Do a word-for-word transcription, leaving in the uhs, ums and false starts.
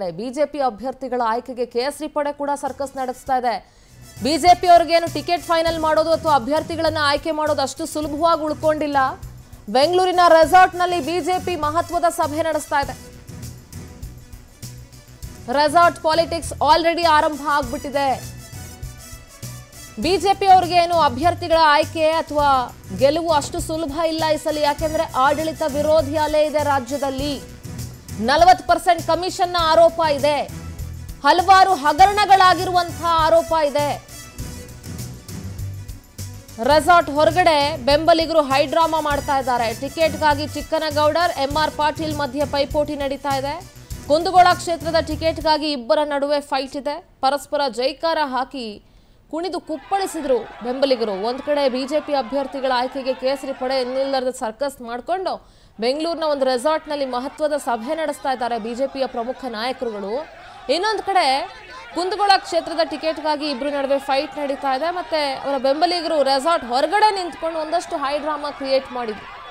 BJP अभ्यर्थी आय्के केसरी पड़े कूड़ा सर्कस नडस्ता है। बीजेपी टिकेट फाइनल अथवा अभ्यर्थी आय्के अष्टु सुलभवा उळ्कोंडिल्ल। बेंगलूरिन रिसार्ट नल्लि बीजेपी महत्वद सभे नडस्ता है। रिसार्ट पॉलिटिक्स ऑलरेडी आरंभ आगिबिट्टिदे। बीजेपी अभ्यर्थी आय्के अथवा गेलुवु अष्टु सुलभ इल्ल। ई सली याकेंद्रे आडळित विरोधी अले इदे। राज्यदल्लि ನಲವತ್ತು पर्सेंट कमीशन आरोप ಇದೆ। ಹಲವಾರು ಹಗರಣಗಳಾಗಿರುವಂತ आरोप ಇದೆ। ರೆಸಾರ್ಟ್ ಹೊರಗಡೆ ಬೆಂಬಲಿಗರು ಹೈ ಡ್ರಾಮಾ ಮಾಡ್ತಾ ಇದ್ದಾರೆ। ಟಿಕೆಟ್ ಗಾಗಿ ಚಿಕ್ಕನಗೌಡರ್ ಎಂಆರ್ ಪಾಟೀಲ್ ಮಧ್ಯೆ ಪೈಪೋಟಿ ನಡೆಯುತ್ತಾ ಇದೆ। ಕುಂದಗೋಳ ಕ್ಷೇತ್ರದ ಟಿಕೆಟ್ ಗಾಗಿ ಇಬ್ಬರ ನಡುವೆ ಫೈಟ್ ಇದೆ। ಪರಸ್ಪರ ಜೈಕಾರ ಹಾಕಿ ಕುಣಿದು ಕುಪ್ಪಳಿಸಿದ್ರು ಬೆಂಬಲಿಗರು। ಒಂದು ಕಡೆ ಬಿಜೆಪಿ ಅಭ್ಯರ್ಥಿಗಳ ಆಯ್ಕೆಗೆ ಕೇಸರಿ ಪಡೆ ಇನ್ನಿಲ್ಲದ ಸರ್ಕಸ್ ಮಾಡ್ಕೊಂಡು ಬೆಂಗಳೂರಿನ ಒಂದು ರೆಸಾರ್ಟ್ ನಲ್ಲಿ ಮಹತ್ವದ ಸಭೆ ನಡೆಸ್ತಾ ಇದ್ದಾರೆ ಬಿಜೆಪಿಯ ಪ್ರಮುಖ ನಾಯಕರುಗಳು। ಇನ್ನೊಂದು ಕಡೆ ಕುಂದಗೋಳ ಕ್ಷೇತ್ರದ ಟಿಕೆಟ್ ಗಾಗಿ ಇಬ್ಬರ ನಡುವೆ ಫೈಟ್ ನಡೆಯುತ್ತಾ ಇದೆ। ಮತ್ತೆ ಅವರ ಬೆಂಬಲಿಗರು ರೆಸಾರ್ಟ್ ಹೊರಗಡೆ ನಿಂತುಕೊಂಡು ಒಂದಷ್ಟು ಹೈ ಡ್ರಾಮಾ ಕ್ರಿಯೇಟ್ ಮಾಡಿದ್ರು।